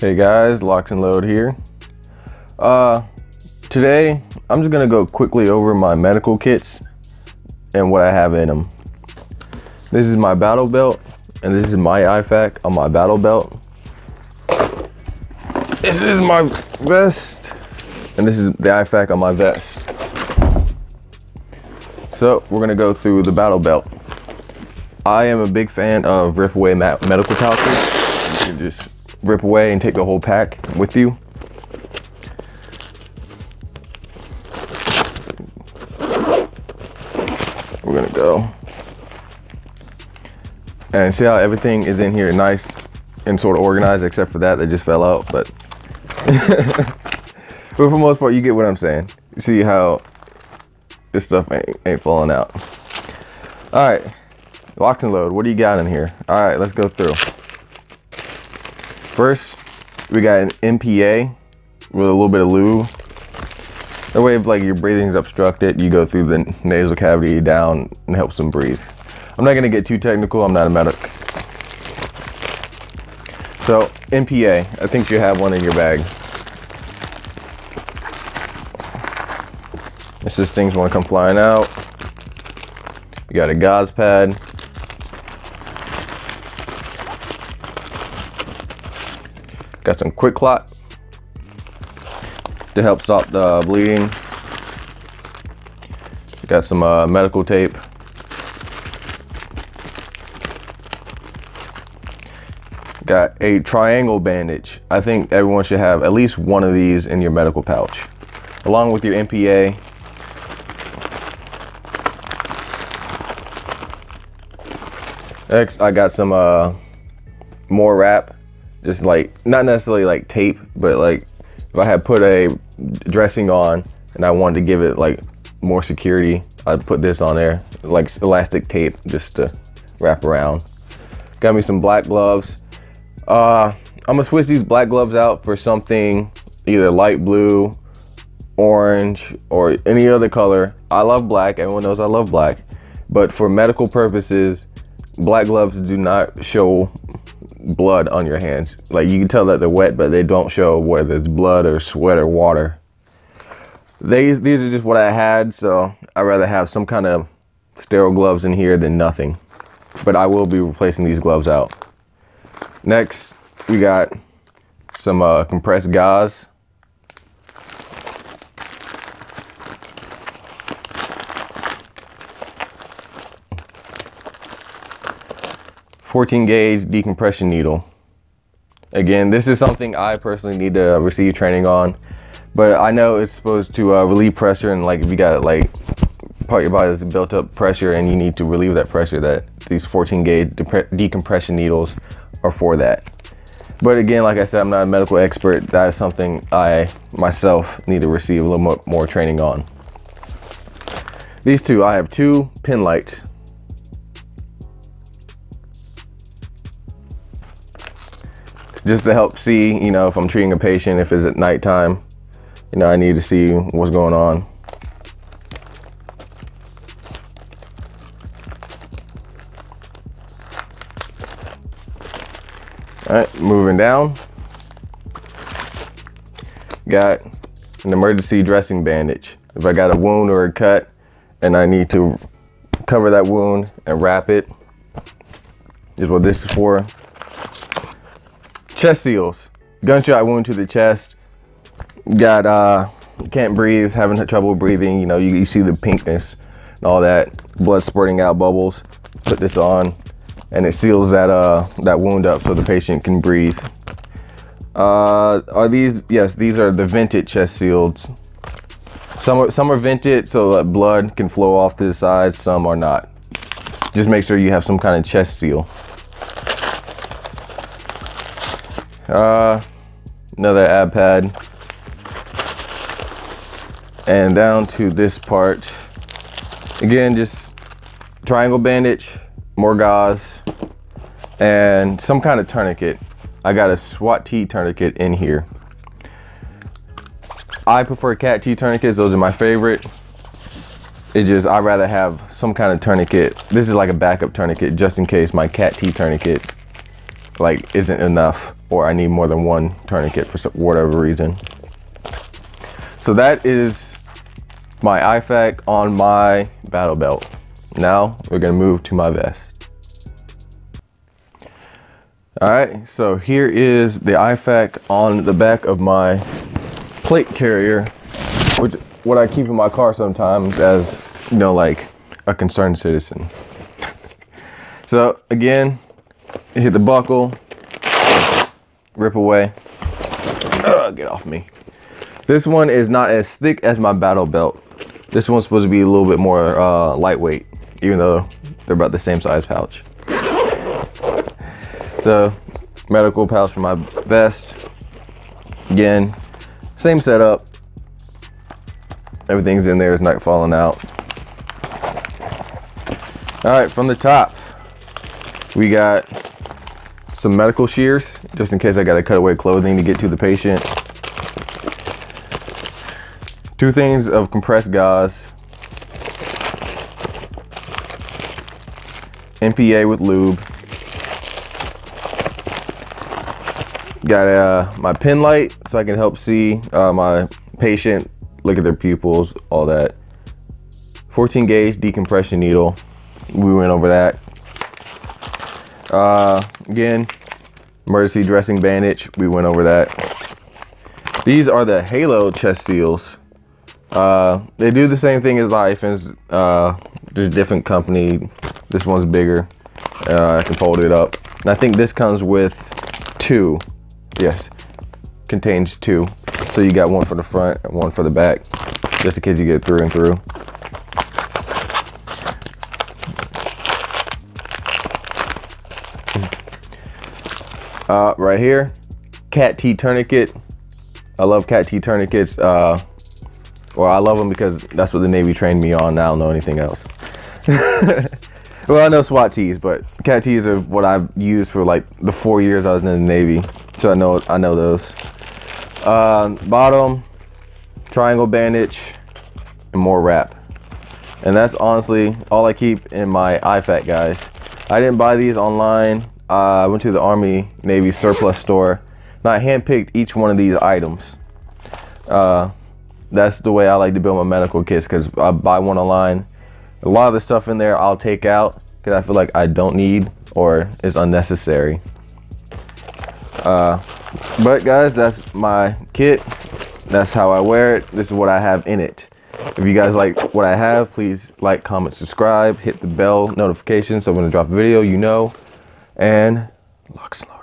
Hey guys, Locs N Load here. Today I'm just gonna go quickly over my medical kits and what I have in them. This is my battle belt, and this is my IFAK on my battle belt. This is my vest, and this is the IFAK on my vest. So we're gonna go through the battle belt. I am a big fan of RipAway medical pouches. You can just rip away and take the whole pack with you. We're gonna go. And see how everything is in here nice and sort of organized, except for that just fell out, but. But for the most part, you get what I'm saying. See how this stuff ain't falling out. All right. Locs N Load, what do you got in here? All right, let's go through. First, we got an NPA with a little bit of lube. That way, if like your breathing's obstructed, you go through the nasal cavity down and helps them breathe. I'm not gonna get too technical, I'm not a medic. So, NPA, I think you have one in your bag. It's just things wanna come flying out. You got a gauze pad. Got some quick clot to help stop the bleeding. Got some medical tape. Got a triangle bandage. I think everyone should have at least one of these in your medical pouch, along with your NPA. Next, I got some more wrap. Just like, not necessarily like tape, but like if I had put a dressing on and I wanted to give it like more security, I'd put this on there, like elastic tape just to wrap around. Got me some black gloves. I'm gonna switch these black gloves out for something either light blue, orange, or any other color. I love black, everyone knows I love black, but for medical purposes, black gloves do not show blood on your hands. Like, you can tell that they're wet, but they don't show whether it's blood or sweat or water. These are just what I had, so I'd rather have some kind of sterile gloves in here than nothing. But I will be replacing these gloves out. Next, we got some compressed gauze. .14 gauge decompression needle. Again, this is something I personally need to receive training on, but I know it's supposed to relieve pressure, and like if you got like part of your body that's built up pressure and you need to relieve that pressure, that these 14 gauge decompression needles are for that. But again, like I said, I'm not a medical expert. That is something I myself need to receive a little more training on. These two, I have two pin lights. Just to help see, you know, if I'm treating a patient, if it's at nighttime, you know, I need to see what's going on. All right, moving down. Got an emergency dressing bandage. If I got a wound or a cut and I need to cover that wound and wrap it, is what this is for. Chest seals, gunshot wound to the chest, got can't breathe, having trouble breathing, you know, you see the pinkness and all that, blood spurting out bubbles. Put this on and it seals that that wound up so the patient can breathe. Are these, yes, these are the vented chest seals. Some are vented so that blood can flow off to the side, some are not. Just make sure you have some kind of chest seal. Another ab pad, and down to this part again, just triangle bandage, more gauze, and some kind of tourniquet. I got a SWAT-T tourniquet in here. I prefer CAT tourniquets, those are my favorite. It's just I'd rather have some kind of tourniquet. This is like a backup tourniquet just in case my CAT tourniquet like isn't enough. or I need more than one tourniquet for whatever reason. So that is my IFAK on my battle belt. Now we're gonna move to my vest. All right, so here is the IFAK on the back of my plate carrier, which what I keep in my car sometimes as, you know, like a concerned citizen. So again, hit the buckle, rip away, get off me. This one is not as thick as my battle belt. This one's supposed to be a little bit more lightweight, even though they're about the same size pouch. The medical pouch for my vest, again, same setup. Everything's in there, it's not falling out. All right, from the top, we got some medical shears, just in case I gotta cut away clothing to get to the patient. Two things of compressed gauze, NPA with lube, got my pen light so I can help see my patient, look at their pupils, all that. 14 gauge decompression needle, we went over that. Again, emergency dressing bandage, we went over that. These are the HALO chest seals. They do the same thing as IFAKs, there's a different company. This one's bigger, I can fold it up. And I think this comes with two, yes, contains two. So you got one for the front and one for the back, just in case you get through and through. Right here, CAT-T tourniquet. I love CAT-T tourniquets. Well, I love them because that's what the Navy trained me on. I don't know anything else. Well, I know SWAT-Ts, but CAT-Ts are what I've used for like the 4 years I was in the Navy, so I know those. Bottom, triangle bandage, and more wrap. And that's honestly all I keep in my IFAK, guys. I didn't buy these online. I went to the Army Navy surplus store, and I handpicked each one of these items. That's the way I like to build my medical kits, because I buy one online. A lot of the stuff in there I'll take out because I feel like I don't need or is unnecessary. But guys, that's my kit. That's how I wear it. This is what I have in it. If you guys like what I have, please like, comment, subscribe, hit the bell notification so when I drop a video, you know, and Locs N Load.